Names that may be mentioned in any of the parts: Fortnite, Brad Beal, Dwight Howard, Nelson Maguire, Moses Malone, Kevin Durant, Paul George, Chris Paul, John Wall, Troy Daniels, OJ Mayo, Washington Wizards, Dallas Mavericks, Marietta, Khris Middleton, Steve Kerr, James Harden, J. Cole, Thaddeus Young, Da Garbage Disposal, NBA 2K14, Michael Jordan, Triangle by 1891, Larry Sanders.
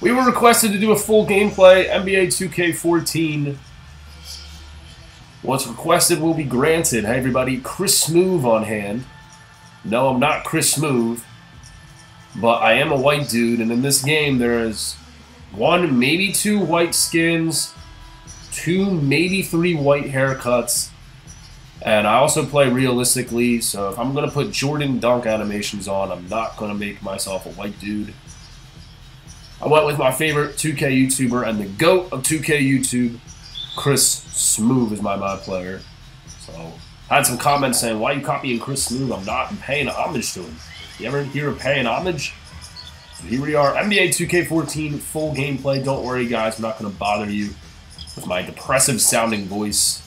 We were requested to do a full gameplay, NBA 2K14. What's requested will be granted. Hey everybody, Chris Smoove on hand. No, I'm not Chris Smoove, but I am a white dude, and in this game there is one, maybe two white skins, two, maybe three white haircuts, and I also play realistically, so if I'm going to put Jordan dunk animations on, I'm not going to make myself a white dude. I went with my favorite 2K YouTuber and the GOAT of 2K YouTube, Chris Smoove is my mod player. So, I had some comments saying, why are you copying Chris Smoove? I'm not. I'm paying homage to him. You ever hear of paying homage? So here we are, NBA 2K14 full gameplay. Don't worry, guys. I'm not going to bother you with my depressive-sounding voice.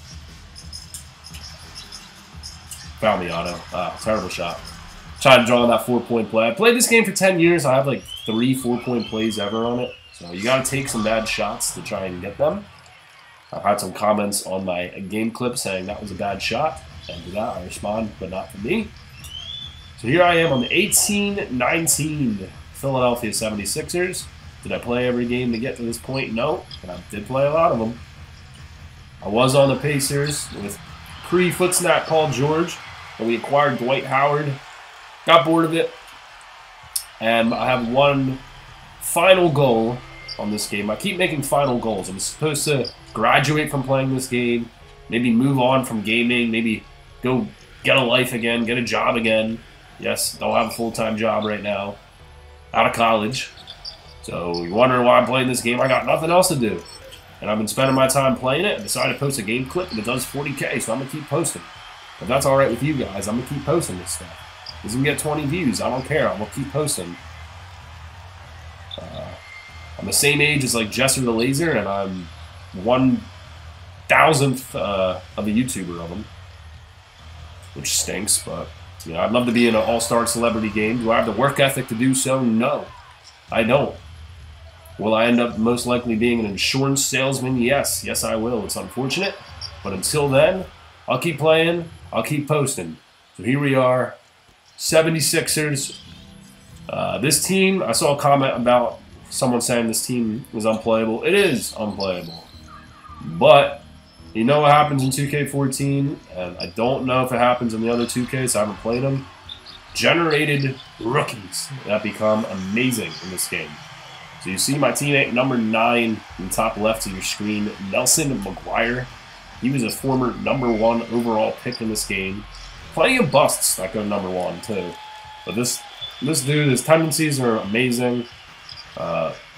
Found the auto. Terrible shot. Trying to draw on that four-point play. I played this game for 10 years. I have like 3 four-point plays ever on it. So you got to take some bad shots to try and get them. I've had some comments on my game clip saying that was a bad shot. And to that, I respond, but not to me. So here I am on the 18-19 Philadelphia 76ers. Did I play every game to get to this point? No, but I did play a lot of them. I was on the Pacers with pre-foot snap Paul George, and we acquired Dwight Howard. Got bored of it. And I have one final goal on this game. I keep making final goals. I'm supposed to graduate from playing this game, maybe move on from gaming, maybe go get a life again, get a job again. Yes, don't have a full-time job right now. Out of college. So you're wondering why I'm playing this game. I got nothing else to do. And I've been spending my time playing it and decided to post a game clip and it does 40K, so I'm going to keep posting. If that's all right with you guys, I'm going to keep posting this stuff. Because you can get 20 views. I don't care. I'm going to keep posting. I'm the same age as like Jester the Laser, and I'm 1,000th of a YouTuber of them. Which stinks, but you know, I'd love to be in an all-star celebrity game. Do I have the work ethic to do so? No, I don't. Will I end up most likely being an insurance salesman? Yes. Yes, I will. It's unfortunate. But until then, I'll keep playing. I'll keep posting. So here we are, 76ers. This team, I saw a comment about someone saying this team was unplayable. It is unplayable. But you know what happens in 2K14, and I don't know if it happens in the other 2Ks. I haven't played them. Generated rookies that become amazing in this game. So you see my teammate number 9 in the top left of your screen, Nelson Maguire. He was a former number 1 overall pick in this game. Plenty of busts that go number 1 too. But this dude, his tendencies are amazing.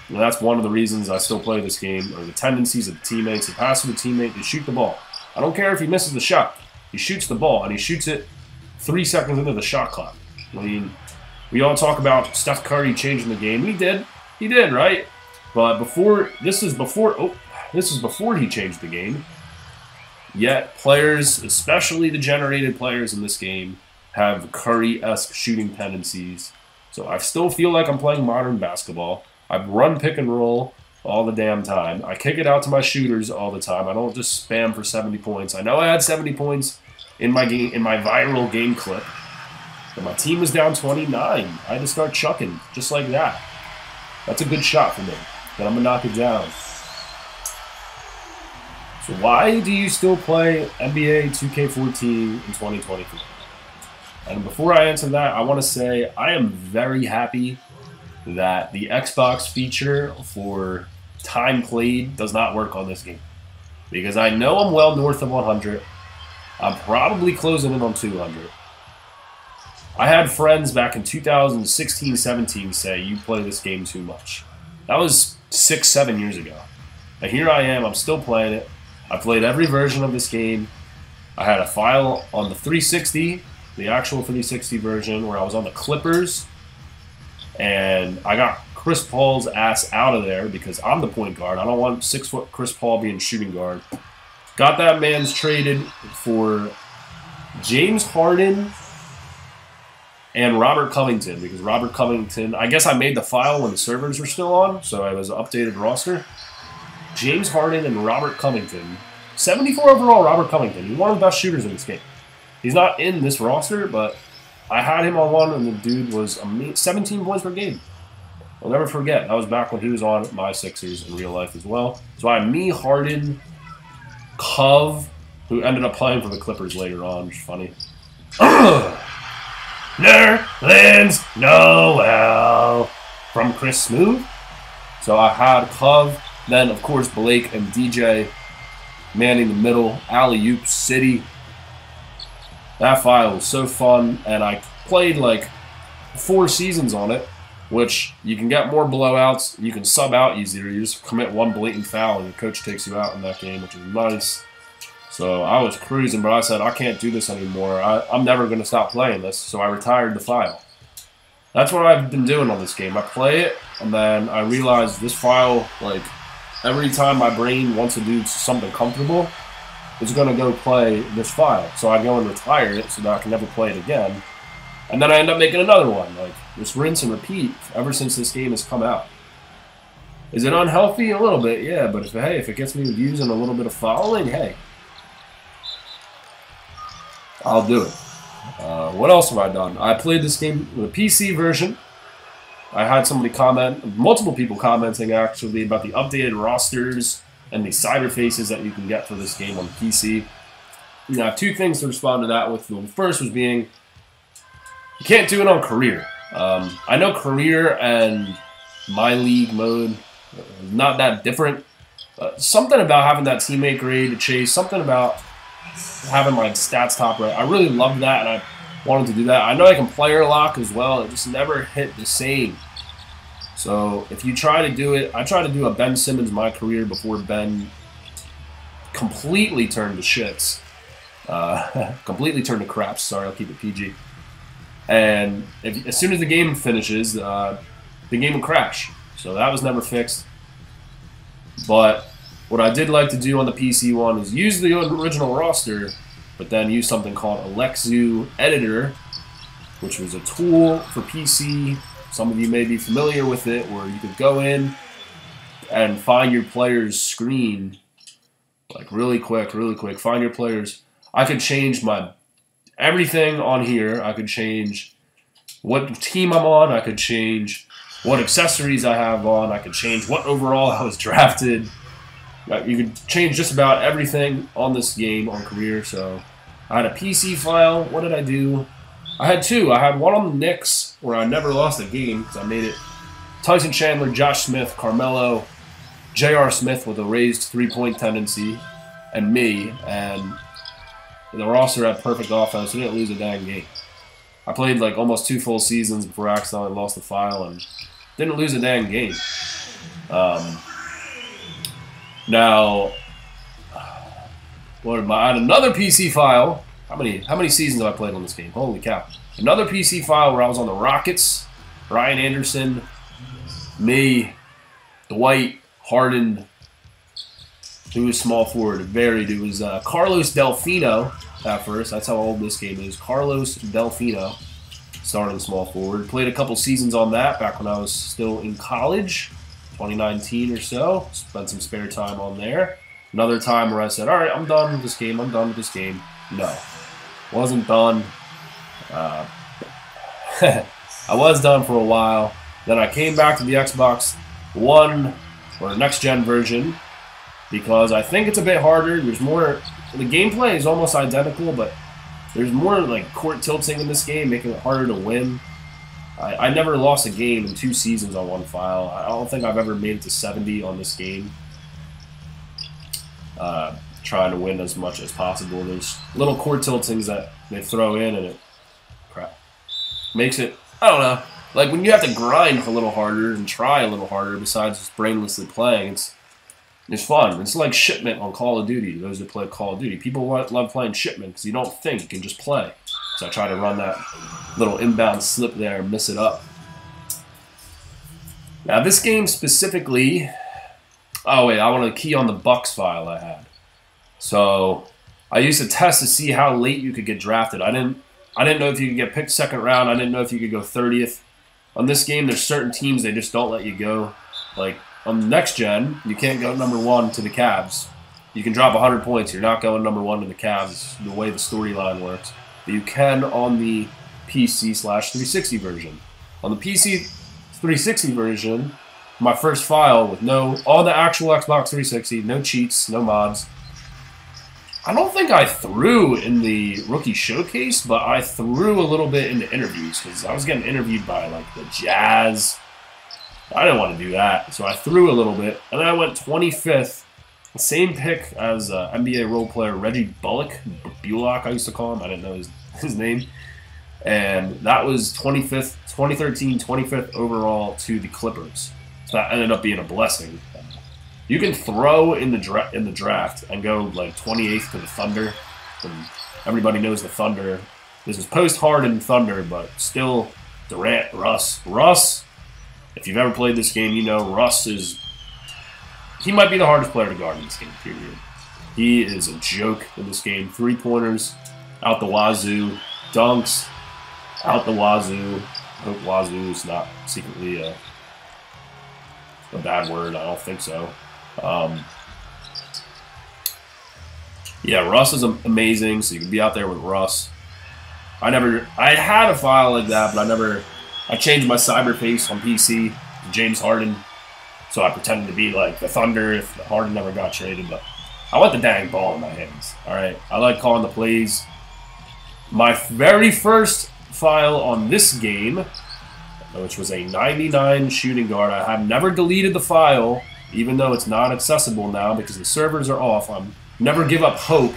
And that's one of the reasons I still play this game, are the tendencies of the teammates. To pass to the teammate, to shoot the ball. I don't care if he misses the shot. He shoots the ball, and he shoots it 3 seconds into the shot clock. I mean, we all talk about Steph Curry changing the game. He did. He did, right? But before, this is before he changed the game. Yet players, especially the generated players in this game, have Curry-esque shooting tendencies. So I still feel like I'm playing modern basketball. I run pick and roll all the damn time. I kick it out to my shooters all the time. I don't just spam for 70 points. I know I had 70 points in my game, in my viral game clip. But my team was down 29. I had to start chucking just like that. That's a good shot for me. But I'm going to knock it down. So why do you still play NBA 2K14 in 2023? And before I answer that, I want to say I am very happy that the Xbox feature for time played does not work on this game. Because I know I'm well north of 100. I'm probably closing in on 200. I had friends back in 2016-17 say, you play this game too much. That was 6-7 years ago. And here I am, I'm still playing it. I played every version of this game. I had a file on the 360, the actual 360 version, where I was on the Clippers. And I got Chris Paul's ass out of there because I'm the point guard. I don't want 6-foot Chris Paul being shooting guard. Got that man's traded for James Harden and Robert Covington. Because Robert Covington, I guess I made the file when the servers were still on. So it was an updated roster. James Harden and Robert Covington. 74 overall Robert Covington. He's one of the best shooters in this game. He's not in this roster, but I had him on one, and the dude was 17 points per game. I'll never forget, that was back when he was on my Sixers in real life as well. So I had me, Harden, Cov, who ended up playing for the Clippers later on, which is funny. Nerlens Noel from Chris Smoove. So I had Cov, then of course Blake and DJ manning the middle, alley-oop city. That file was so fun, and I played like 4 seasons on it, which you can get more blowouts, you can sub out easier, you just commit one blatant foul and your coach takes you out in that game, which is nice. So I was cruising, but I said, I can't do this anymore. I'm never going to stop playing this, so I retired the file. That's what I've been doing on this game. I play it, and then I realize this file, like, every time my brain wants to do something comfortable, it's going to go play this file. So I go and retire it so that I can never play it again. And then I end up making another one. Like, just rinse and repeat ever since this game has come out. Is it unhealthy? A little bit, yeah. But if, hey, if it gets me views and a little bit of following, hey, I'll do it. What else have I done? I played this game with a PC version. I had somebody comment, multiple people commenting actually, about the updated rosters and the cyber faces that you can get for this game on PC. Now, 2 things to respond to that with. The first was being, you can't do it on career. I know career and my league mode, not that different. Something about having that teammate grade to chase, something about having my stats top right. I really loved that, and I wanted to do that. I know I can player lock as well. It just never hit the same. So if you try to do it, I tried to do a Ben Simmons my career before Ben completely turned to shits. Completely turned to craps. Sorry, I'll keep it PG. And if, as soon as the game finishes, the game would crash. So that was never fixed. But what I did like to do on the PC one is use the original roster, but then use something called Alexu Editor, which was a tool for PC. Some of you may be familiar with it, where you could go in and find your player's screen, like really quick, find your players. I could change my everything on here. I could change what team I'm on. I could change what accessories I have on. I could change what overall I was drafted. You can change just about everything on this game on career. So I had a PC file. What did I do? I had 2. I had one on the Knicks where I never lost a game because I made it Tyson Chandler, Josh Smith, Carmelo, J.R. Smith with a raised three-point tendency, and me. And the roster had perfect offense. We didn't lose a dang game. I played like almost 2 full seasons before I accidentally lost the file and didn't lose a dang game. Now, I had another PC file. How many seasons have I played on this game? Holy cow. Another PC file where I was on the Rockets, Ryan Anderson, me, Dwight, Harden, who was small forward, varied. It was Carlos Delfino at first. That's how old this game is. Carlos Delfino, starting small forward. Played a couple seasons on that back when I was still in college. 2019 or so, spent some spare time on there. Another time where I said, all right, I'm done with this game, I'm done with this game. No, wasn't done. I was done for a while. Then I came back to the Xbox One, or the next-gen version, because I think it's a bit harder. There's more, the gameplay is almost identical, but there's more like court tilting in this game, making it harder to win. I never lost a game in 2 seasons on one file. I don't think I've ever made it to 70 on this game. Trying to win as much as possible. There's little court tiltings that they throw in and it makes it, I don't know, like when you have to grind a little harder and try a little harder besides just brainlessly playing, it's fun. It's like shipment on Call of Duty. Those that play Call of Duty. People love playing shipment because you don't think, you can just play. So I try to run that little inbound slip there and miss it up. Now this game specifically, oh wait, I want to key on the Bucks file I had. So I used to test to see how late you could get drafted. I didn't know if you could get picked 2nd round. I didn't know if you could go 30th. On this game, there's certain teams they just don't let you go. Like on the next gen, you can't go #1 to the Cavs. You can drop 100 points. You're not going #1 to the Cavs, the way the storyline works. But you can on the PC/360 version. On the PC 360 version, my first file with all the actual Xbox 360, no cheats, no mods. I don't think I threw in the rookie showcase, but I threw a little bit in the interviews because I was getting interviewed by like the Jazz. I didn't want to do that, so I threw a little bit, and then I went 25th. Same pick as NBA role player Reggie Bullock, I used to call him. I didn't know his name. And that was 25th, 2013, 25th overall to the Clippers. So that ended up being a blessing. You can throw in the draft and go like 28th to the Thunder. And everybody knows the Thunder. This is post Harden Thunder, but still Durant, Russ. Russ, if you've ever played this game, you know Russ is... He might be the hardest player to guard in this game, period. He is a joke in this game. Three-pointers, out the wazoo. Dunks, out the wazoo. I hope wazoo is not secretly a bad word. I don't think so. Yeah, Russ is amazing, so you can be out there with Russ. I had a file like that, but I changed my cyberface on PC to James Harden. So I pretended to be like the Thunder if Harden never got traded, but I want the dang ball in my hands. All right, I like calling the plays. My very first file on this game, which was a 99 shooting guard, I have never deleted the file, even though it's not accessible now because the servers are off. I'm never give up hope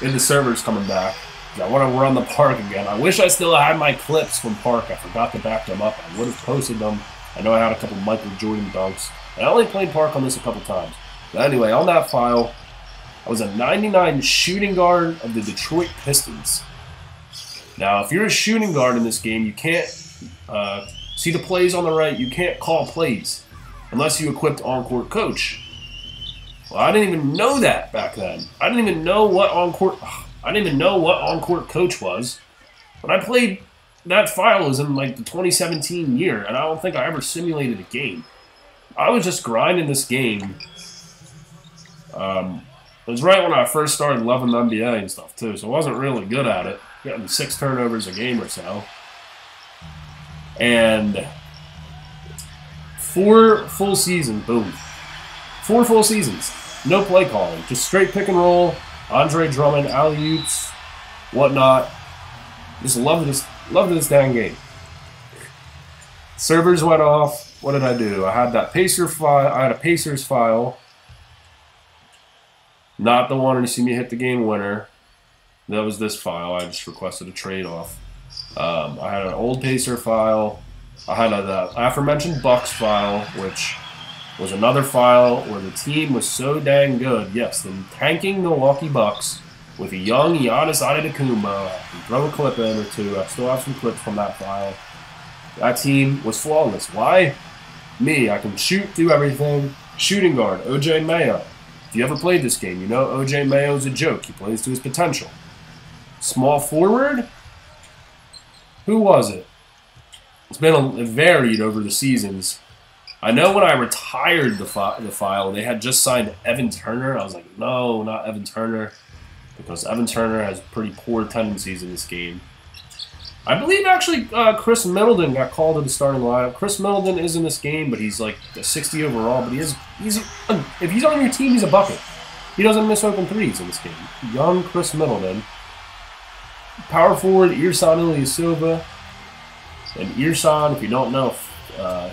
in the servers coming back. I want to run the park again. I wish I still had my clips from park. I forgot to back them up. I would have posted them. I know I had a couple Michael Jordan dunks. I only played park on this a couple times. But anyway, on that file, I was a 99 shooting guard of the Detroit Pistons. Now, if you're a shooting guard in this game, you can't see the plays on the right. You can't call plays unless you equipped on-court coach. Well, I didn't even know that back then. I didn't even know what on-court. I didn't even know what on-court coach was when I played. That file was in like the 2017 year, and I don't think I ever simulated a game. I was just grinding this game. It was right when I first started loving the NBA and stuff too, so I wasn't really good at it. Getting 6 turnovers a game or so. And 4 full seasons, boom. 4 full seasons. No play calling. Just straight pick and roll. Andre Drummond, alley-oops, whatnot. Just love this dang game. Servers went off. What did I do? I had that Pacer file. I had a Pacers file. Not the one where you see me hit the game winner. That was this file. I just requested a trade off. I had an old Pacer file. I had that aforementioned Bucks file, which was another file where the team was so dang good. Yes, the tanking Milwaukee Bucks. With a young Giannis Antetokounmpo, I can throw a clip in or two. I still have some clips from that file. That team was flawless. Why? Me. I can shoot, do everything. Shooting guard, OJ Mayo. If you ever played this game, you know OJ Mayo's a joke. He plays to his potential. Small forward? Who was it? It's been varied over the seasons. I know when I retired the file, they had just signed Evan Turner. I was like, no, not Evan Turner. Because Evan Turner has pretty poor tendencies in this game. I believe actually Khris Middleton got called in the starting lineup. Khris Middleton is in this game, but he's like a 60 overall. But if he's on your team, he's a bucket. He doesn't miss open threes in this game. Young Khris Middleton, power forward Ersan Ilyasova, and Ersan, if you don't know,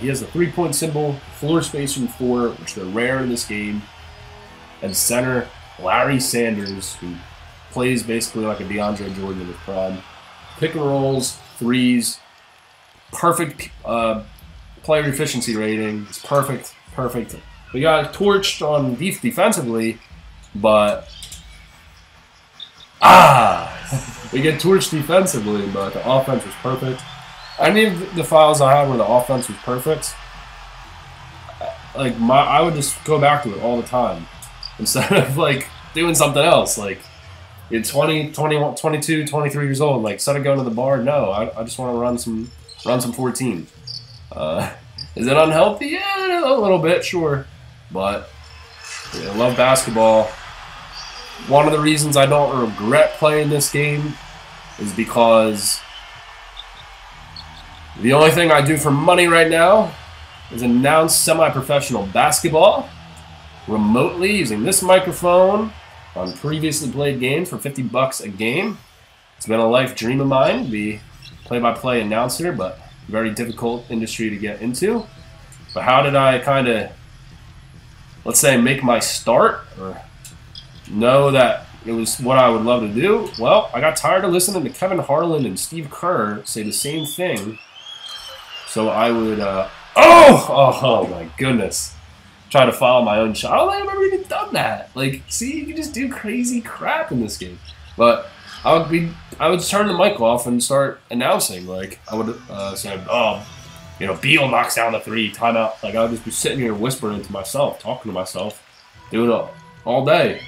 he has the three-point symbol, floor spacing 4, which they're rare in this game, and center. Larry Sanders, who plays basically like a DeAndre Jordan in the prime. Pick and rolls, threes, perfect player efficiency rating. It's perfect, perfect. We got torched on defensively, but... We get torched defensively, but the offense was perfect. Any of the files I had where the offense was perfect, like I would just go back to it all the time. Instead of, like, doing something else. Like, you're 20, 21, 22, 23 years old. Like, instead of going to the bar, no. I just want to run some 14. Is it unhealthy? Yeah, a little bit, sure. But yeah, I love basketball. One of the reasons I don't regret playing this game is because The only thing I do for money right now is announce semi-professional basketball remotely using this microphone on previously played games for $50 a game. It's been a life dream of mine to be play-by-play announcer, but very difficult industry to get into. But how did I kind of, let's say, make my start or know that it was what I would love to do? Well, I got tired of listening to Kevin Harlan and Steve Kerr say the same thing. So I would, oh my goodness, try to follow my own shot. I don't think I've ever even done that. Like, see, you can just do crazy crap in this game. But I would turn the mic off and start announcing. Like, I would say, oh, you know, Beal knocks down the three, timeout. Like, I would just be sitting here whispering to myself, talking to myself, doing it all day.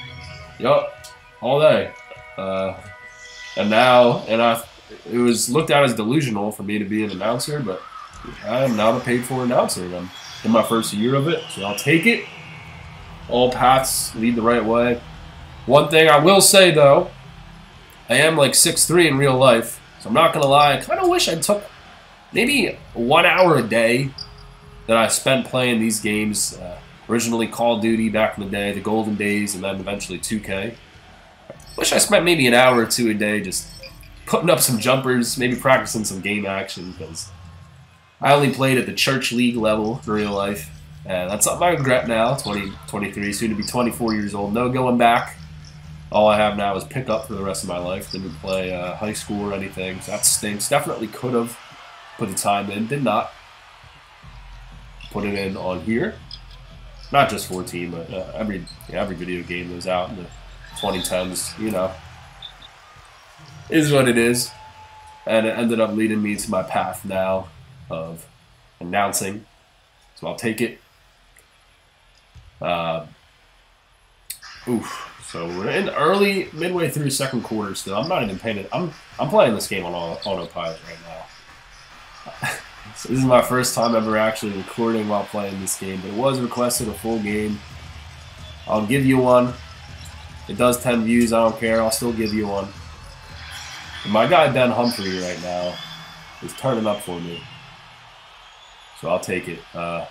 Yup. All day. It was looked at as delusional for me to be an announcer, but I am now a paid-for announcer. I'm in my first year of it, so I'll take it. All paths lead the right way. One thing I will say, though, I am like 6'3" in real life, so I'm not going to lie. I kind of wish I took maybe 1 hour a day that I spent playing these games, originally Call of Duty back in the day, the golden days, and then eventually 2K. Wish I spent maybe an hour or two a day just putting up some jumpers, maybe practicing some game action, because I only played at the church league level in real life, and that's something I regret now, 23, soon to be 24 years old, no going back. All I have now is pick up for the rest of my life, didn't play high school or anything, so that stinks. Definitely could have put the time in, did not put it in on here. Not just 14, but every video game that was out in the 2010s, you know, is what it is. And it ended up leading me to my path now of announcing, so I'll take it. So we're in early, midway through second quarter still. I'm not even paying it. I'm playing this game on autopilot right now. So this is my first time ever actually recording while playing this game, but it was requested a full game. I'll give you one. It does 10 views, I don't care, I'll still give you one. And my guy Ben Humphrey right now is turning up for me, so I'll take it. I'll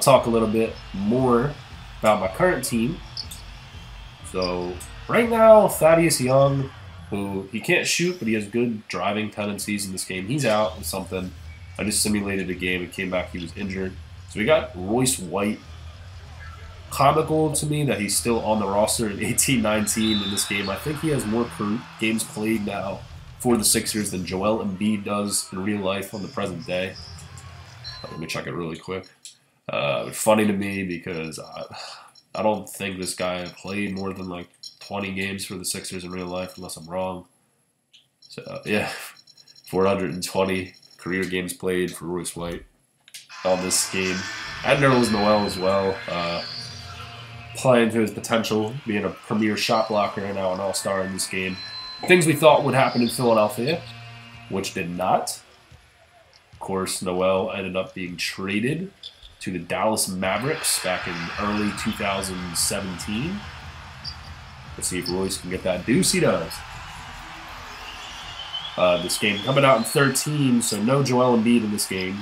talk a little bit more about my current team. So right now, Thaddeus Young, who he can't shoot, but he has good driving tendencies in this game. He's out with something. I just simulated a game and came back, he was injured. So we got Royce White. Comical to me that he's still on the roster in 18-19 in this game. I think he has more games played now for the Sixers than Joel Embiid does in real life on the present day. Let me check it really quick. Funny to me because I don't think this guy played more than like 20 games for the Sixers in real life, unless I'm wrong. So yeah, 420 career games played for Royce White on this game. And Nerlens Noel as well. Playing to his potential, being a premier shot blocker and now an all-star in this game. Things we thought would happen in Philadelphia, which did not. Of course, Noel ended up being traded to the Dallas Mavericks back in early 2017. Let's see if Royce can get that deuce. He does. This game coming out in 13, so no Joel Embiid in this game.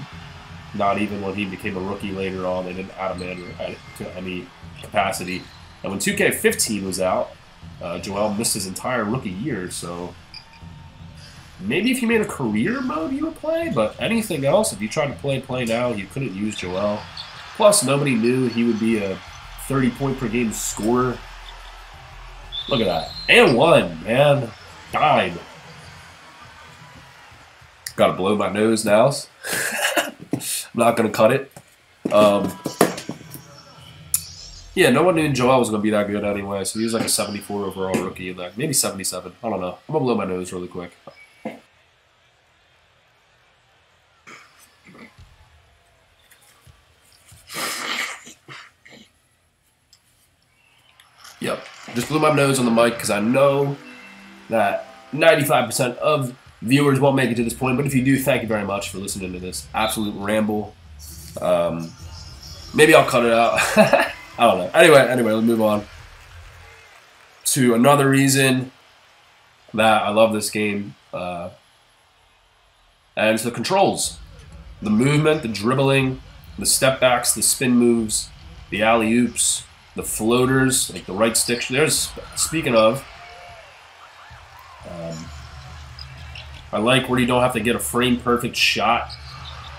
Not even when he became a rookie later on. They didn't add him in to any capacity. And when 2K15 was out, Joel missed his entire rookie year, so maybe if you made a career mode, you would play, but anything else, if you tried to play now, you couldn't use Joel. Plus, nobody knew he would be a 30-point-per-game scorer. Look at that. And one, man. Died. Gotta blow my nose now. I'm not going to cut it. Yeah, no one knew Joel was going to be that good anyway, so he was like a 74 overall rookie, like maybe 77. I don't know. I'm going to blow my nose really quick. Yep. Just blew my nose on the mic because I know that 95% of viewers won't make it to this point, but if you do, thank you very much for listening to this absolute ramble. Maybe I'll cut it out. I don't know. Anyway, let's move on to another reason that I love this game, and it's the controls. The movement, the dribbling, the step backs, the spin moves, the alley-oops, the floaters, like the right stick. There's, speaking of, I like where you don't have to get a frame-perfect shot.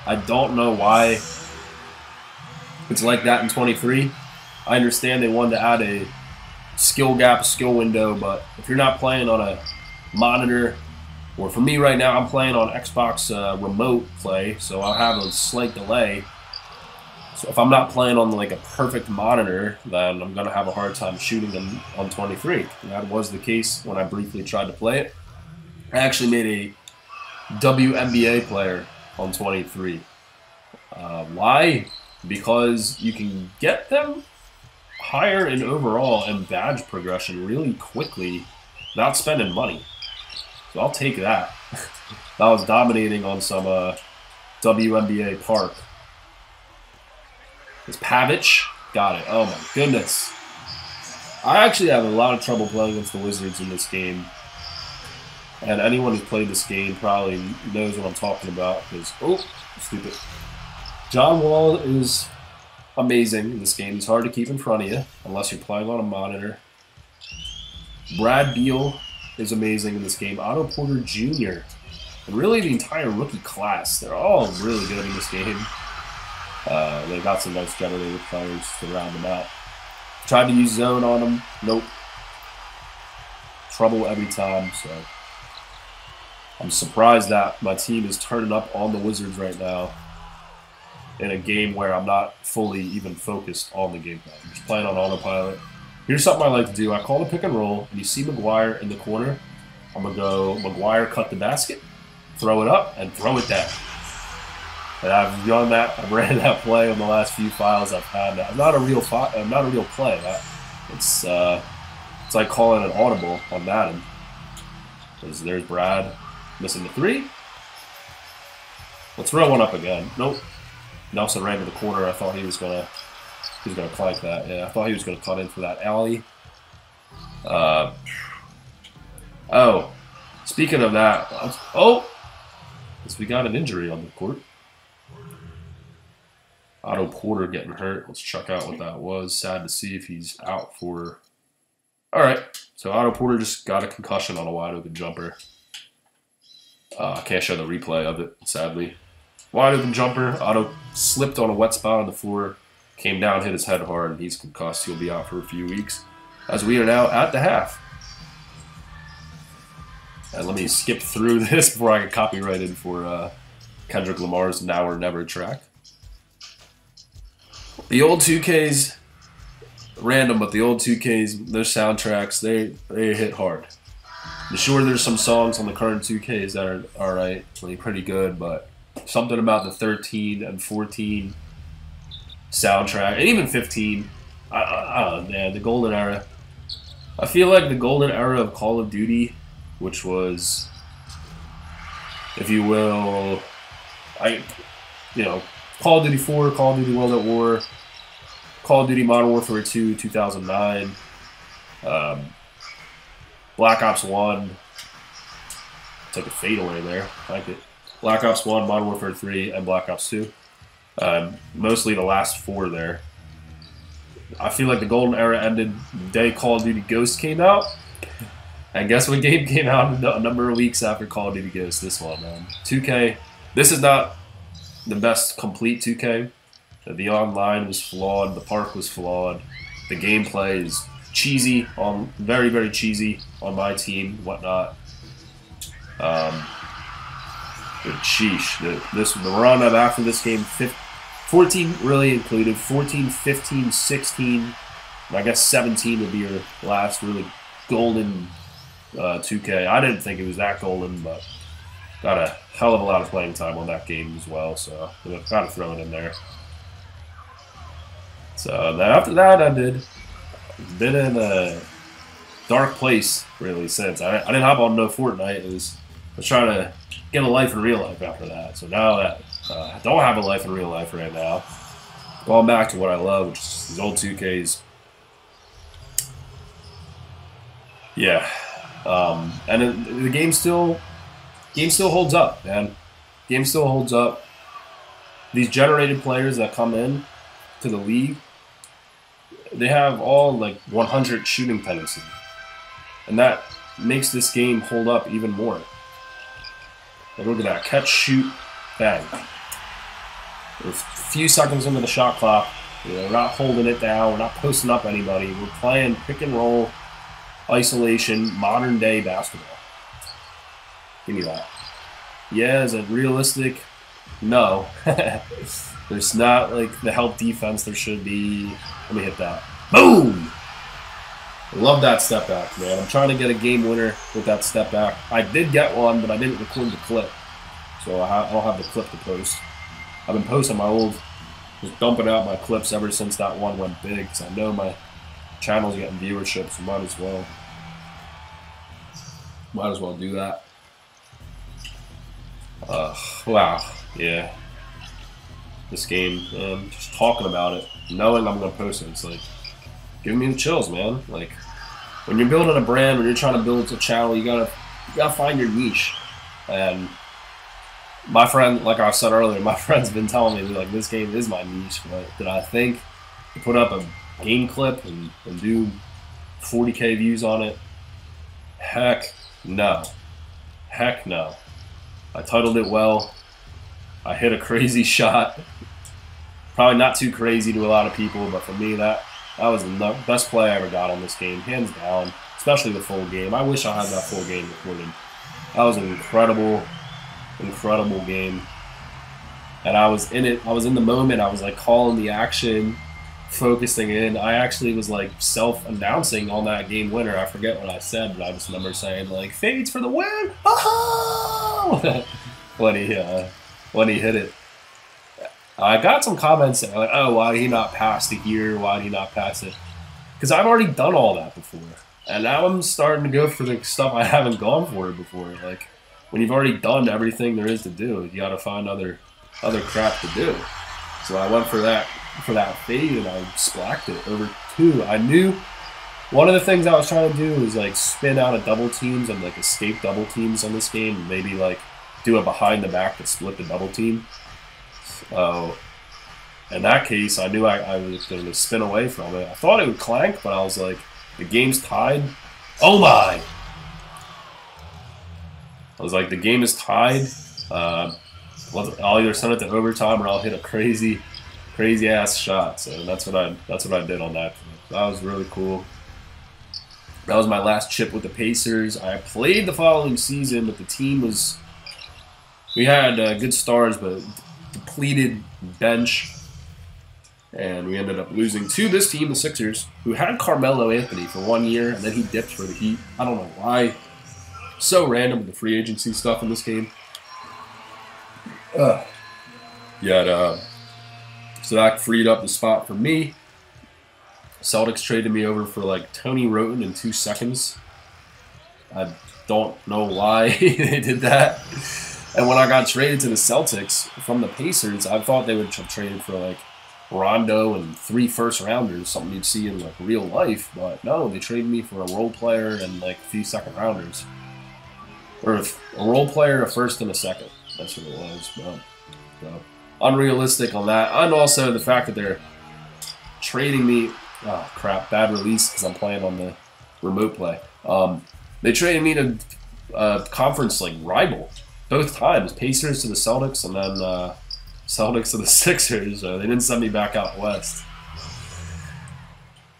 I don't know why it's like that in 23. I understand they wanted to add a skill gap, skill window, but if you're not playing on a monitor, or for me right now, I'm playing on Xbox remote play, so I'll have a slight delay. So if I'm not playing on like a perfect monitor, then I'm going to have a hard time shooting them on 23. And that was the case when I briefly tried to play it. I actually made a WNBA player on 23. Why? Because you can get them higher in overall and badge progression really quickly without spending money. So I'll take that. That was dominating on some WNBA park. It's Pavic. Got it. Oh my goodness. I actually have a lot of trouble playing against the Wizards in this game. And anyone who's played this game probably knows what I'm talking about. Because, oh, stupid. John Wall is amazing in this game. He's hard to keep in front of you unless you're playing on a monitor. Brad Beal is amazing in this game. Otto Porter Jr. And really the entire rookie class. They're all really good in this game. They got some nice generated players to round them out. Tried to use zone on them. Nope. Trouble every time, so I'm surprised that my team is turning up on the Wizards right now in a game where I'm not fully even focused on the game plan. I'm just playing on autopilot. Here's something I like to do. I call the pick and roll, and you see Maguire in the corner. I'm going to go Maguire, cut the basket, throw it up, and throw it down. And I've done that. I've ran that play on the last few files I've had. I'm not a real play. It's like calling an audible on Madden. There's Brad missing the three. Let's throw one up again. Nope. Nelson ran to the corner. I thought he was gonna clank that. Yeah, I thought he was gonna cut in for that alley. Oh, speaking of that, we got an injury on the court. Otto Porter getting hurt. Let's check out what that was. Sad to see if he's out for... Alright, so Otto Porter just got a concussion on a wide open jumper. I can't show the replay of it, sadly. Wide open jumper. Otto slipped on a wet spot on the floor. Came down, hit his head hard, and he's concussed. He'll be out for a few weeks. As we are now at the half. And let me skip through this before I get copyrighted for Kendrick Lamar's Now or Never track. The old 2Ks, random, but the old 2Ks, their soundtracks, they hit hard. I'm sure there's some songs on the current 2Ks that are alright, like pretty good, but something about the 13 and 14 soundtrack, and even 15, I don't know, man, the golden era. I feel like the golden era of Call of Duty, which was, if you will, Call of Duty 4, Call of Duty World at War, Call of Duty Modern Warfare 2, 2009, Black Ops 1, took a fadeaway there, I like it. Black Ops 1, Modern Warfare 3, and Black Ops 2. Mostly the last four there. I feel like the golden era ended the day Call of Duty Ghost came out. And guess what game came out a number of weeks after Call of Duty Ghost? This one, man. 2K. This is not the best complete 2K. The online was flawed, the park was flawed, the gameplay is cheesy, very, very cheesy on my team, whatnot. But sheesh, the run up after this game, 14 really included, 14, 15, 16, I guess 17 would be your last really golden 2K. I didn't think it was that golden, but got a hell of a lot of playing time on that game as well, so I've got to throw it in there. So then after that ended, I've been in a dark place really since. I didn't hop on no Fortnite. I was trying to get a life in real life after that. So now that I don't have a life in real life right now, going back to what I love, which is these old 2Ks. Yeah. And the game still holds up, man. Game still holds up. these generated players that come in to the league, they have all like 100 shooting tendency, and that makes this game hold up even more. Like, look at that, catch, shoot, bang. We're a few seconds into the shot clock. You know, we're not holding it down. We're not posting up anybody. We're playing pick and roll, isolation, modern day basketball. Give me that. Yeah, is it realistic? No. There's not like the help defense there should be. Let me hit that. Boom! I love that step back, man. I'm trying to get a game winner with that step back. I did get one, but I didn't record the clip. So I don't have the clip to post. I've been posting my old, just dumping out my clips ever since that one went big, because I know my channel's getting viewership, so might as well. Might as well do that. Wow, yeah. This game, man, just talking about it, knowing I'm going to post it, it's like, giving me the chills, man. Like, when you're building a brand, when you're trying to build a channel, you gotta find your niche. And my friend, like I said earlier, my friend's been telling me, like, this game is my niche. But did I think to put up a game clip and do 40K views on it? Heck no. Heck no. I titled it well. I hit a crazy shot. Probably not too crazy to a lot of people, but for me, that was the best play I ever got on this game, hands down, especially the full game. I wish I had that full game recorded. That was an incredible, incredible game. And I was in it. I was in the moment. I was, like, calling the action, focusing in. I actually was, like, self-announcing on that game winner. I forget what I said, but I just remember saying, like, fades for the win. Oh! when he hit it. I got some comments saying, like, oh, why did he not pass it here? Why did he not pass it? Because I've already done all that before. And now I'm starting to go for the stuff I haven't gone for before. Like, when you've already done everything there is to do, you got to find other crap to do. So I went for that fade, and I splacked it over two. I knew one of the things I was trying to do was, like, spin out of double teams and, like, escape double teams on this game, and maybe, like, do a behind-the-back to split the double team. In that case, I knew I was going to spin away from it. I thought it would clank, but I was like, the game's tied. Oh my! I was like, the game is tied. I'll either send it to overtime or I'll hit a crazy, crazy ass shot. So that's what I did on that. That was really cool. That was my last chip with the Pacers. I played the following season, but the team was, we had good stars, but depleted bench, and we ended up losing to this team, the Sixers, who had Carmelo Anthony for 1 year, and then he dipped for the Heat. I don't know why. So random with the free agency stuff in this game. So that freed up the spot for me. Celtics traded me over for like Tony Roten in 2 seconds. I don't know why they did that. And when I got traded to the Celtics from the Pacers, I thought they would have traded for, like, Rondo and 3 first-rounders, something you'd see in, like, real life. But no, they traded me for a role player and, like, a few second-rounders. Or a role player, a first, and a second. That's what it was. But, so, unrealistic on that. And also the fact that they're trading me. Oh, crap. Bad release because I'm playing on the remote play. They traded me to a conference, like, rival. Both times, Pacers to the Celtics, and then Celtics to the Sixers. They didn't send me back out west.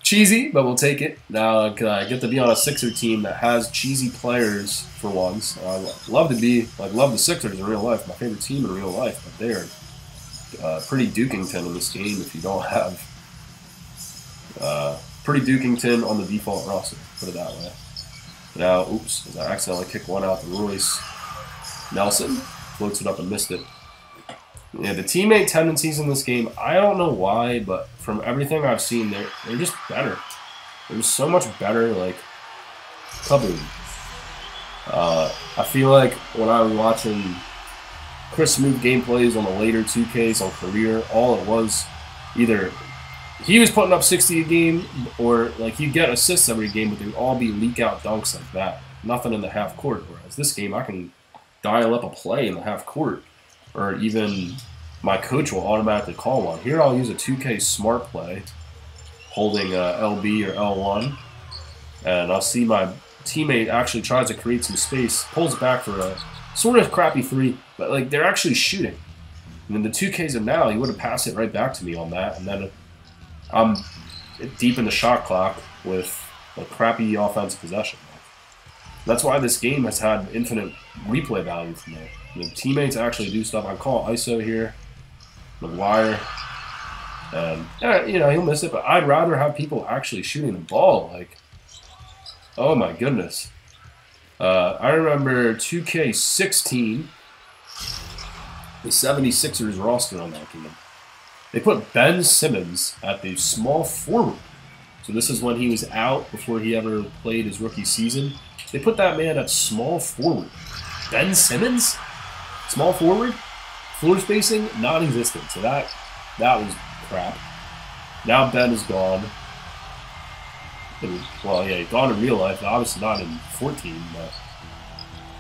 Cheesy, but we'll take it. Now I get to be on a Sixer team that has cheesy players for once. I love to be, like, love the Sixers in real life, my favorite team in real life. But they're pretty Dukington in this game if you don't have pretty Dukington on the default roster. Put it that way. Now, oops, I accidentally kicked one out to Royce. Nelson floats it up and missed it. Yeah, the teammate tendencies in this game, I don't know why, but from everything I've seen, they're just better. They're just so much better, like, kaboom. I feel like when I was watching Chris Smoove gameplays on the later 2Ks on career, all it was either he was putting up 60 a game, or, like, he'd get assists every game, but they'd all be leak-out dunks like that. Nothing in the half court, whereas this game I can dial up a play in the half court, or even my coach will automatically call one. Here I'll use a 2K smart play, holding LB or L1, and I'll see my teammate actually tries to create some space, pulls back for a sort of crappy three, but like they're actually shooting. And then the 2Ks of now, he would have passed it right back to me on that, and then I'm deep in the shot clock with a crappy offensive possession. That's why this game has had infinite replay value for me. The teammates actually do stuff. I call ISO here, Maguire, and you know he'll miss it. But I'd rather have people actually shooting the ball. Like, oh my goodness! I remember 2K16, the 76ers roster on that game. They put Ben Simmons at the small forward. So this is when he was out before he ever played his rookie season. They put that man at small forward. Ben Simmons, small forward, floor spacing non-existent. So that was crap. Now Ben is gone. Well, yeah, gone in real life. Obviously not in 14,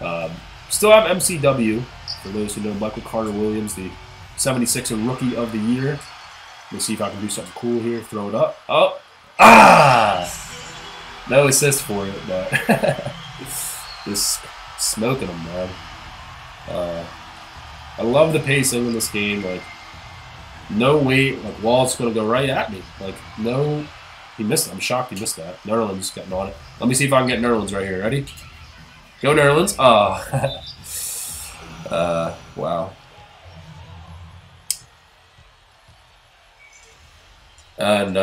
but still have MCW. For those who know, Michael Carter Williams, the 76er Rookie of the Year. Let's see if I can do something cool here. Throw it up. Oh. Ah! No assist for it, but just smoking them, man. I love the pacing in this game. Like, no wait. Like, Walt's going to go right at me. Like, no. He missed it. I'm shocked he missed that. Nerlens getting on it. Let me see if I can get Nerlens right here. Ready? Go, Nerlens. Oh. Wow. And,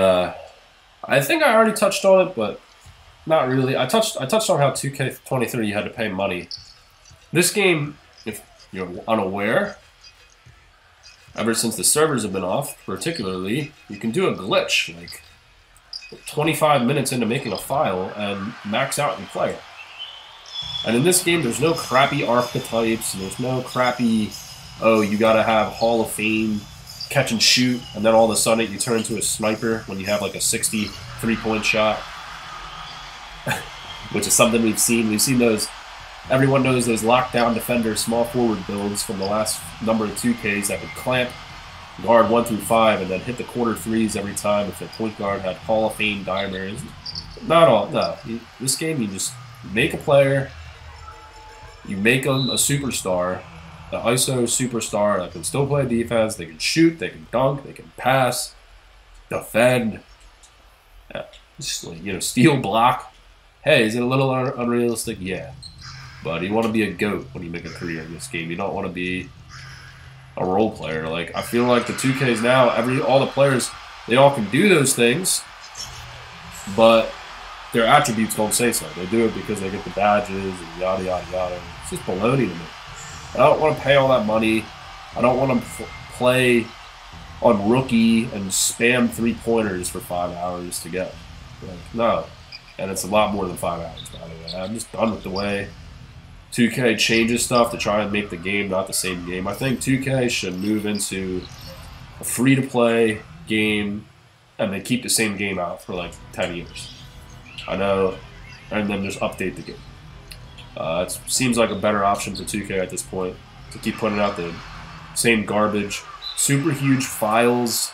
I think I already touched on it, but not really. I touched on how 2K23 you had to pay money. This game, if you're unaware, ever since the servers have been off, particularly, you can do a glitch, like 25 minutes into making a file and max out your player. And in this game, there's no crappy archetypes, and there's no crappy, oh, you gotta have Hall of Fame catch and shoot, and then all of a sudden you turn into a sniper when you have like a 60 three-point shot, which is something we've seen. We've seen those, everyone knows those lockdown defender small forward builds from the last number of 2Ks that could clamp guard 1 through 5 and then hit the quarter threes every time if the point guard had Hall of Fame dimers. Not all, no. This game, you just make a player, you make them a superstar, the ISO superstar that can still play defense, they can shoot, they can dunk, they can pass, defend, just like, you know, steal, block. Hey, is it a little unrealistic? Yeah. But you want to be a GOAT when you make a career in this game. You don't want to be a role player. Like, I feel like the 2Ks now, all the players, they all can do those things, but their attributes don't say so. They do it because they get the badges and yada, yada, yada. It's just baloney to me. I don't want to pay all that money. I don't want to play on rookie and spam three-pointers for 5 hours to get. Like, no. And it's a lot more than 5 hours, by the way. I'm just done with the way 2K changes stuff to try and make the game not the same game. I think 2K should move into a free-to-play game, and they keep the same game out for like 10 years. I know. And then just update the game. It seems like a better option for 2K at this point to keep putting out the same garbage. Super huge files.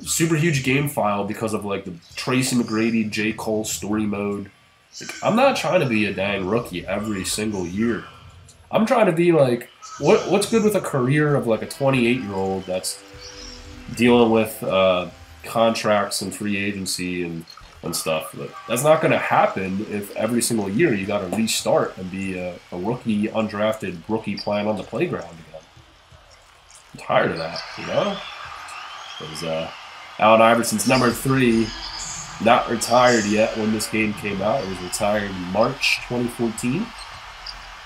Super huge game file because of like the Tracy McGrady, J. Cole story mode. Like, I'm not trying to be a dang rookie every single year. I'm trying to be like, what's good with a career of like a 28-year-old that's dealing with contracts and free agency and stuff. But that's not going to happen if every single year you got to restart and be a rookie, undrafted rookie playing on the playground again. I'm tired of that, you know? Because Allen Iverson's #3, not retired yet when this game came out. It was retired in March 2014.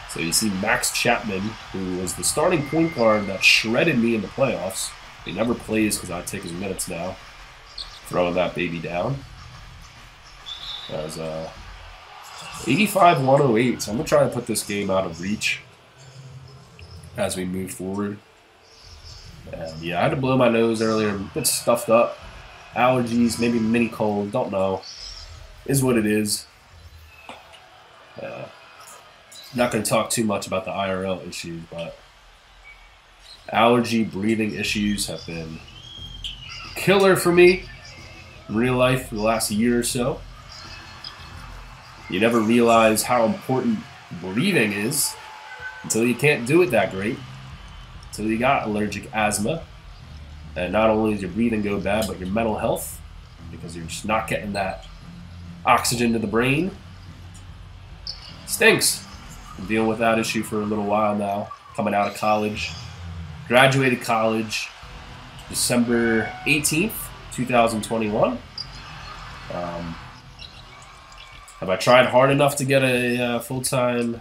So you see Max Chapman, who was the starting point guard that shredded me in the playoffs. He never plays because I take his minutes now. Throwing that baby down. That was 85-108, so I'm going to try to put this game out of reach as we move forward. And yeah, I had to blow my nose earlier. I'm a bit stuffed up. Allergies, maybe mini cold, don't know. Is what it is. Not going to talk too much about the IRL issues, but Allergy breathing issues have been killer for me in real life for the last year or so. You never realize how important breathing is until you can't do it that great, until you got allergic asthma. And not only does your breathing go bad, but your mental health, because you're just not getting that oxygen to the brain. Stinks. Been dealing with that issue for a little while now, coming out of college. Graduated college December 18th, 2021. Have I tried hard enough to get a full-time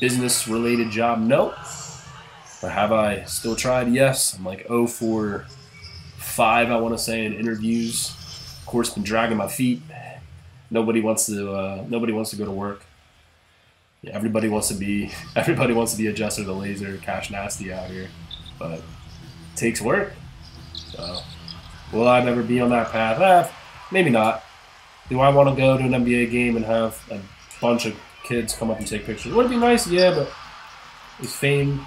business-related job? No. Or have I still tried? Yes. I'm like 0 for 5, I want to say, in interviews. Of course, been dragging my feet. Nobody wants to go to work. Yeah, everybody wants to be a Jester the Laser, Cash Nasty out here, but it takes work. So, will I ever be on that path? Maybe not. Do I want to go to an NBA game and have a bunch of kids come up and take pictures? Would it be nice? Yeah, but is fame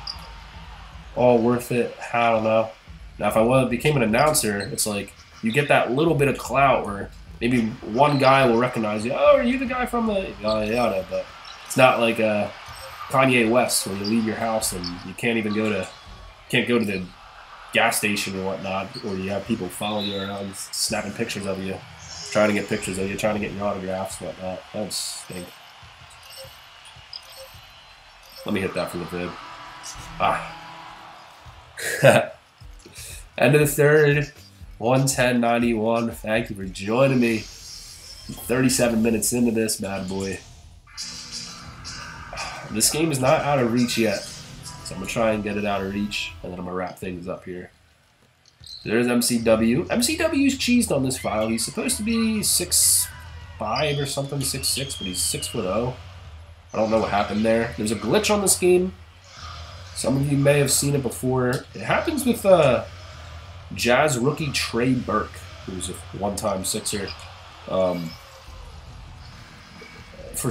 all worth it? I don't know. Now, if I became an announcer, it's like you get that little bit of clout where maybe one guy will recognize you. Oh, are you the guy from the... yeah, but it's not like Kanye West where you leave your house and you can't even go to... can't go to the gas station or whatnot, or you have people following you around snapping pictures of you, trying to get pictures of you, trying to get your autographs, whatnot. That would stink. Let me hit that from the bib. Ah. End of the third. 110.91. Thank you for joining me. I'm 37 minutes into this bad boy. This game is not out of reach yet, so I'm gonna try and get it out of reach, and then I'm gonna wrap things up here. There's MCW. MCW's cheesed on this file. He's supposed to be 6'5 or something, 6'6, but he's 6'0. I don't know what happened there. There's a glitch on this game. Some of you may have seen it before. It happens with Jazz rookie Trey Burke, who's a one-time Sixer. For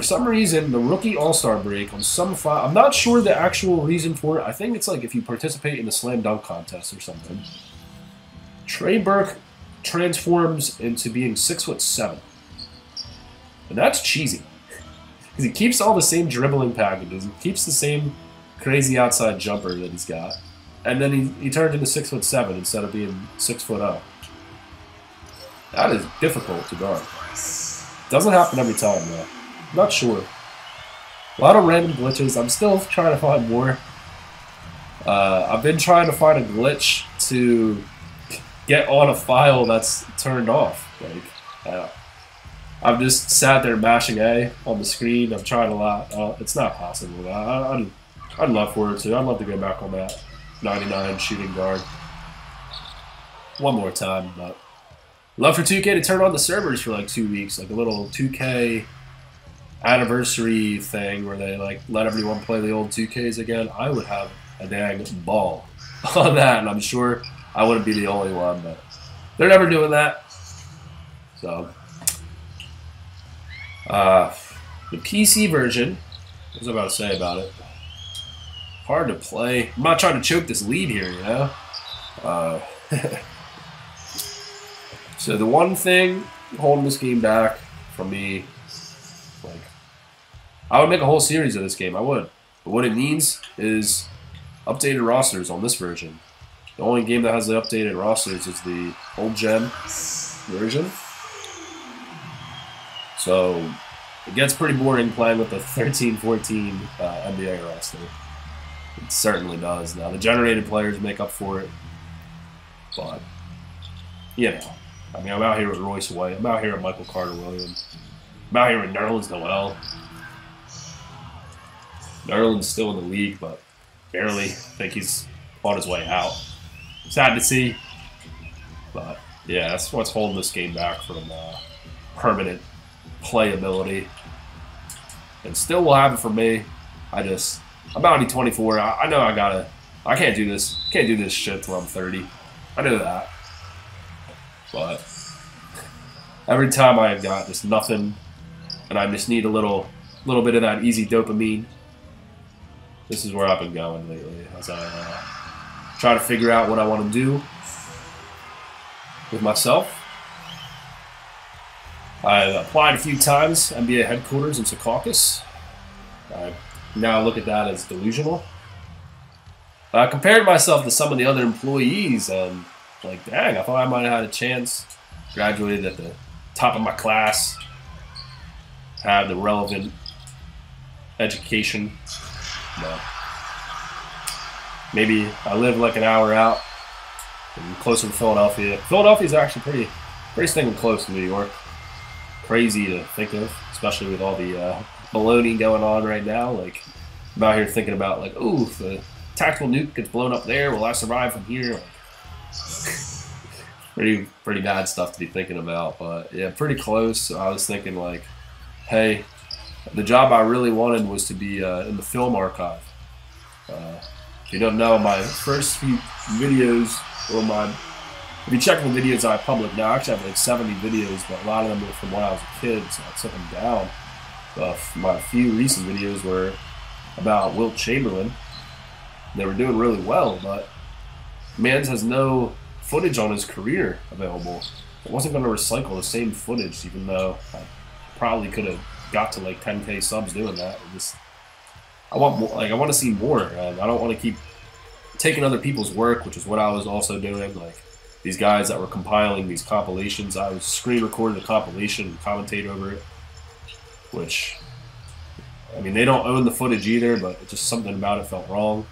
some reason, the rookie all-star break on some file, I'm not sure the actual reason for it. I think it's like if you participate in the slam dunk contest or something. Trey Burke transforms into being 6'7", and that's cheesy because he keeps all the same dribbling packages, he keeps the same crazy outside jumper that he's got, and then he turned into 6'7" instead of being 6'0". That is difficult to guard. Doesn't happen every time though. I'm not sure. A lot of random glitches. I'm still trying to find more. I've been trying to find a glitch to get on a file that's turned off. Like, I've just sat there mashing A on the screen. I've tried a lot. It's not possible. I'd love for it to. I'd love to go back on that 99 shooting guard one more time. But love for 2K to turn on the servers for like 2 weeks, like a little 2K anniversary thing where they like let everyone play the old 2Ks again. I would have a dang ball on that, and I'm sure I wouldn't be the only one, but they're never doing that. So the PC version, what was I about to say about it? Hard to play. I'm not trying to choke this lead here, you know? So the one thing holding this game back from me, like, I would make a whole series of this game. I would. But what it needs is updated rosters on this version. The only game that has the updated rosters is the old gen version. So it gets pretty boring playing with the 13-14 NBA roster. It certainly does. Now, the generated players make up for it. But, you know, I mean, I'm out here with Royce White. I'm out here with Michael Carter Williams. I'm out here with Nerlens Noel. Nerlens still in the league, but barely. I think he's on his way out. Sad to see. But, yeah, that's what's holding this game back from permanent playability. And still will happen for me. I'm about to be 24. I know I can't do this. Can't do this shit till I'm 30. I know that. But every time I've got just nothing, and I just need a little bit of that easy dopamine. This is where I've been going lately, as I try to figure out what I want to do with myself. I've applied a few times, NBA headquarters in Secaucus. I now look at that as delusional. I compared myself to some of the other employees, and like, dang, I thought I might have had a chance. Graduated at the top of my class, had the relevant education. No. Maybe I live like an hour out and closer to Philadelphia. Philadelphia is actually pretty stinking close to New York. Crazy to think of, especially with all the baloney going on right now. Like, I'm out here thinking about, like, ooh, if the tactical nuke gets blown up there, will I survive from here? Like, pretty bad stuff to be thinking about, but yeah, pretty close. So I was thinking, like, hey, the job I really wanted was to be in the film archive. If you don't know, my first few videos, or if you check the videos I published now, I actually have like 70 videos, but a lot of them were from when I was a kid, so I took them down. My few recent videos were about Wilt Chamberlain. They were doing really well, but Mans has no footage on his career available. I wasn't going to recycle the same footage, even though I probably could have got to like 10K subs doing that. I want more, like, I want to see more. I don't want to keep taking other people's work, which is what I was also doing. Like, these guys that were compiling these compilations, I was screen recording the compilation and commentate over it, which, I mean, they don't own the footage either, but it's just something about it felt wrong.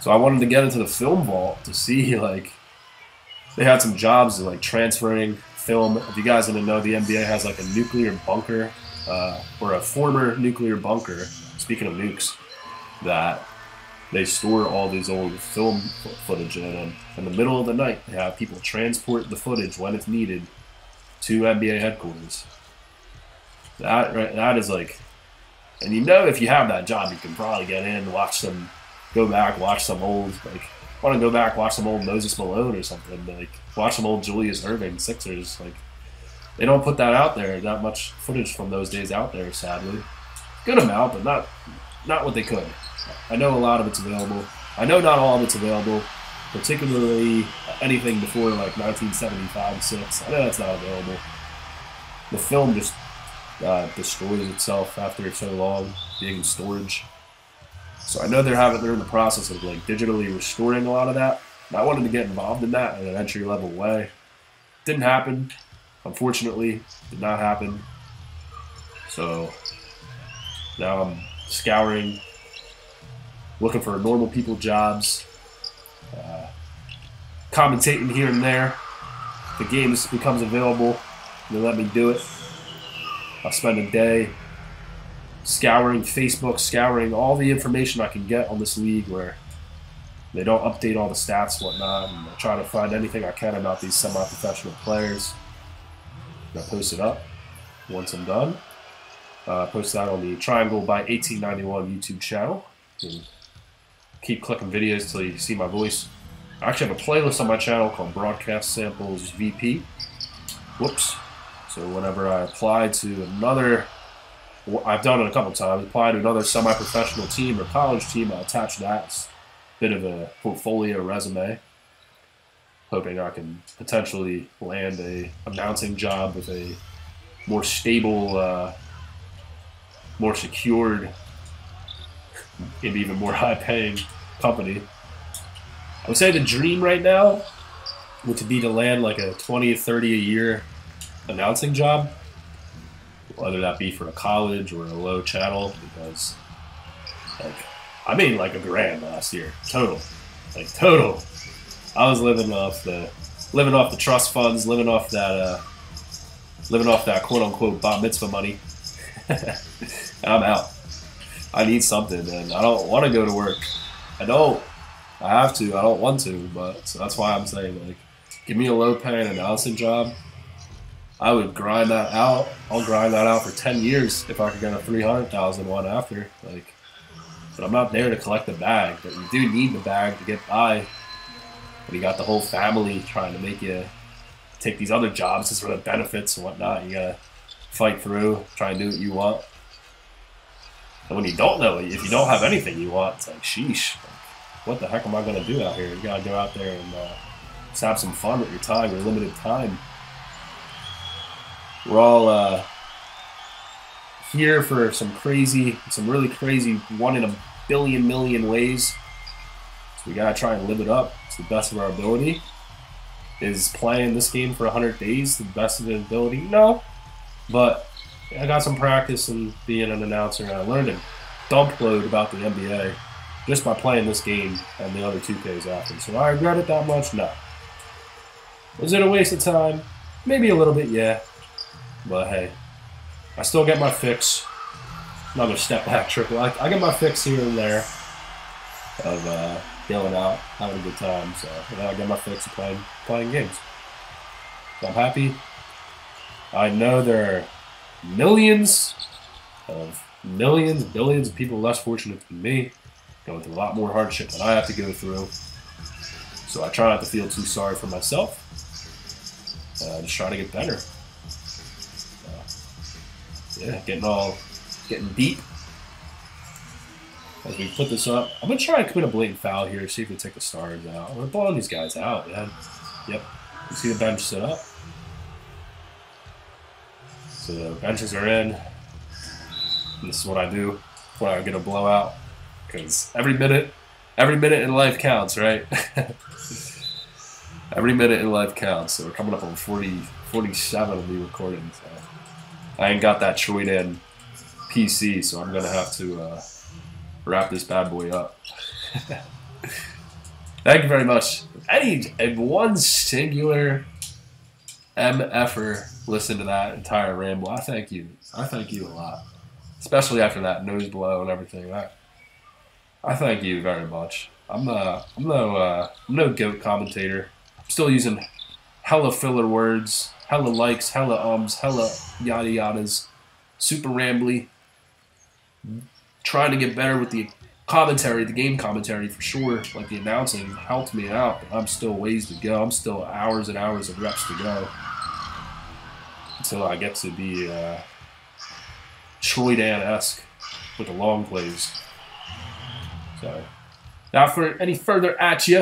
So I wanted to get into the film vault to see, like, they had some jobs like transferring film. If you guys didn't know, the NBA has like a nuclear bunker, or a former nuclear bunker, speaking of nukes, that they store all these old film footage in. And in the middle of the night, they have people transport the footage when it's needed to NBA headquarters. That is like, and you know, if you have that job, you can probably get in, watch them. Go back, watch some old, like, I want to go back, watch some old Moses Malone or something, like, watch some old Julius Erving Sixers. Like, they don't put that out there, not much footage from those days out there, sadly. Good amount, but not what they could. I know a lot of it's available. I know not all of it's available, particularly anything before, like, 1975, 6. I know that's not available. The film just destroys itself after so long being in storage. So I know they're in the process of like digitally restoring a lot of that. And I wanted to get involved in that in an entry-level way. Didn't happen, unfortunately. Did not happen. So now I'm scouring, looking for normal people jobs, commentating here and there. The game becomes available. They let me do it. I'll spend a day scouring Facebook, scouring all the information I can get on this league where they don't update all the stats and whatnot, and I try to find anything I can about these semi-professional players. And I post it up once I'm done. I post that on the Triangle by 1891 YouTube channel. And keep clicking videos till you see my voice. I actually have a playlist on my channel called Broadcast Samples VP. Whoops. So whenever I apply to another, I've done it a couple times, applied to another semi-professional team or college team, I attach that as a bit of a portfolio resume, hoping I can potentially land a announcing job with a more stable, more secured, and even more high-paying company. I would say the dream right now would be to land like a 20, 30 a year announcing job, whether that be for a college or a low channel, because, like, I made like $1 grand last year total. Like, total. I was living off the trust funds, living off that quote unquote bat mitzvah money. And I'm out. I need something, and I don't want to go to work. I have to. I don't want to, but so that's why I'm saying, like, give me a low paying announcing job. I would grind that out. I'll grind that out for 10 years if I could get a 300,000 one after. Like, but I'm not there to collect the bag. But you do need the bag to get by. But you got the whole family trying to make you take these other jobs to sort of benefits and whatnot. You gotta fight through, try and do what you want. And when you don't know, if you don't have anything you want, it's like, sheesh, what the heck am I going to do out here? You got to go out there and just have some fun with your time, your limited time. We're all here for some really crazy 1 in a billion million ways. So we got to try and live it up to the best of our ability. Is playing this game for 100 days to the best of the ability? No. But I got some practice in being an announcer, and I learned a dump load about the NBA just by playing this game and the other 2Ks after. So I regret it that much? No. Was it a waste of time? Maybe a little bit, yeah. But hey, I still get my fix. Another step back triple. I get my fix here and there of yelling out, having a good time. So you know, I get my fix of playing games. So I'm happy. I know there are billions of people less fortunate than me, going through a lot more hardship than I have to go through. So I try not to feel too sorry for myself. Just try to get better. Yeah, getting deep. As we put this up, I'm gonna try and commit a blatant foul here, see if we take the stars out. We're blowing these guys out, man. Yep. You see the bench sit up. So the benches are in. And this is what I do when I get a blowout, because every minute in life counts, right? Every minute in life counts. So we're coming up on 47 of the recording. So I ain't got that choid in PC, so I'm gonna have to wrap this bad boy up. Thank you very much. If one singular MFer listened to that entire ramble, I thank you. I thank you a lot, especially after that nose blow and everything. I thank you very much. I'm no GOAT commentator. I'm still using hella filler words, hella likes, hella ums, hella yada yadas, super rambly. Trying to get better with the commentary, the game commentary for sure. Like the announcing helped me out, but I'm still ways to go. I'm still hours and hours of reps to go until I get to be Troy Dan-esque with the long plays. So now for any further at you,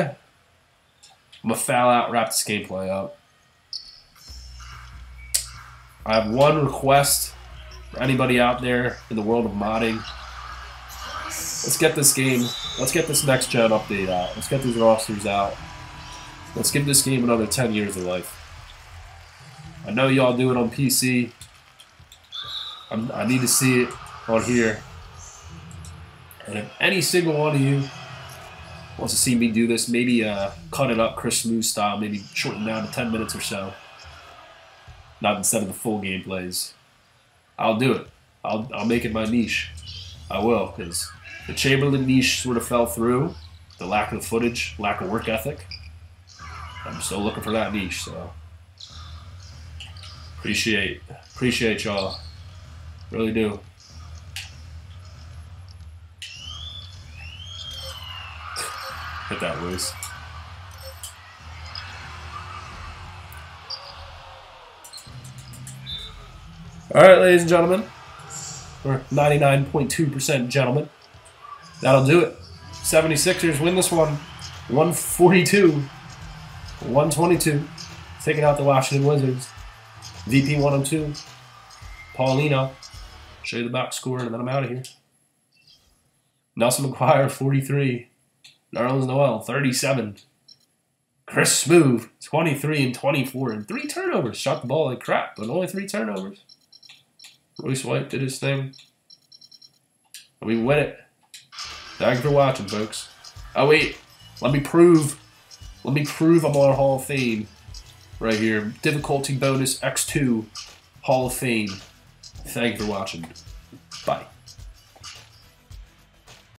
I'm gonna foul out, wrap this gameplay up. I have one request for anybody out there in the world of modding. Let's get this game, let's get this next gen update out. Let's get these rosters out. Let's give this game another 10 years of life. I know y'all do it on PC. I need to see it on here. And if any single one of you wants to see me do this, maybe cut it up Chris Smoove style, maybe shorten down to 10 minutes or so. Not instead of the full gameplays. I'll do it. I'll make it my niche. I will, because the Chamberlain niche sort of fell through. The lack of footage, lack of work ethic. I'm still looking for that niche, so appreciate y'all. Really do. Hit that loose. Alright, ladies and gentlemen. Or 99.2% gentlemen. That'll do it. 76ers win this one. 142-122. Taking out the Washington Wizards. VP 102. Paulino. Show you the box score, and then I'm out of here. Nelson Maguire, 43. Nerlens Noel, 37. Chris Smoove, 23 and 24. And 3 turnovers. Shot the ball like crap, but only 3 turnovers. Royce White did his thing. And we win it. Thank you for watching, folks. Oh, wait. Let me prove I'm on Hall of Fame right here. Difficulty bonus X2 Hall of Fame. Thank you for watching. Bye.